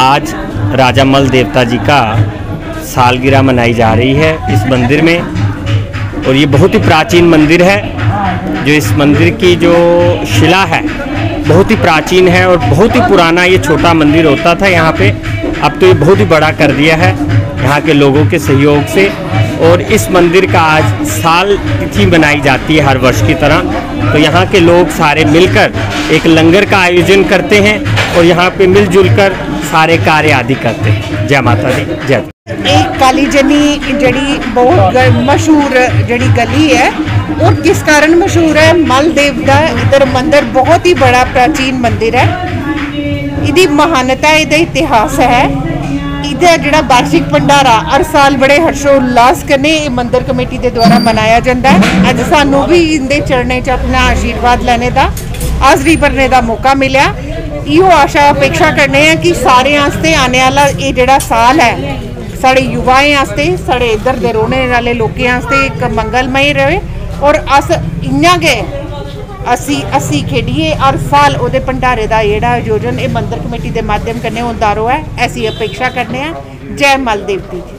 आज राजा मल देवता जी का सालगिरह मनाई जा रही है इस मंदिर में। और ये बहुत ही प्राचीन मंदिर है, जो इस मंदिर की जो शिला है बहुत ही प्राचीन है और बहुत ही पुराना। ये छोटा मंदिर होता था यहाँ पे, अब तो ये बहुत ही बड़ा कर दिया है यहाँ के लोगों के सहयोग से। और इस मंदिर का आज साल तिथि मनाई जाती है हर वर्ष की तरह। तो यहाँ के लोग सारे मिलकर एक लंगर का आयोजन करते हैं और यहाँ पे मिलजुल कर सारे कार्य आदि करते हैं। जय माता दी, जय। एक काली जनी जड़ी बहुत मशहूर जड़ी गली है, और किस कारण मशहूर है, मालदेव का इधर मंदिर बहुत ही बड़ा प्राचीन मंदिर है। इदी महानता, इदा इतिहास है। इधर जड़ा वार्षिक भंडारा हर साल बड़े हर्षोल्लास कन्नै मंदिर कमेटी के द्वारा मनाया जाता है। अज सानू भी इनके चरणें च अपना आशीर्वाद लैने का, हाजरी भरने का मौका मिला। इहो आशा अपेक्षा करने हैं कि सारे आस्ते आने वाला ये जड़ा साल है, साढ़े युवाएं आस्ते, साढ़े इधर दे रौह्ने वाले लोगों आस्ते एक मंगलमय रहे। और अस इयां गै असी खेडिए हर साल ओदे भंडारे का जेहड़ा आयोजन ये मंदिर कमेटी के माध्यम कन्नै होंदा रवै, ऐसी अपेक्षा करने हैं। जय मालदेव जी।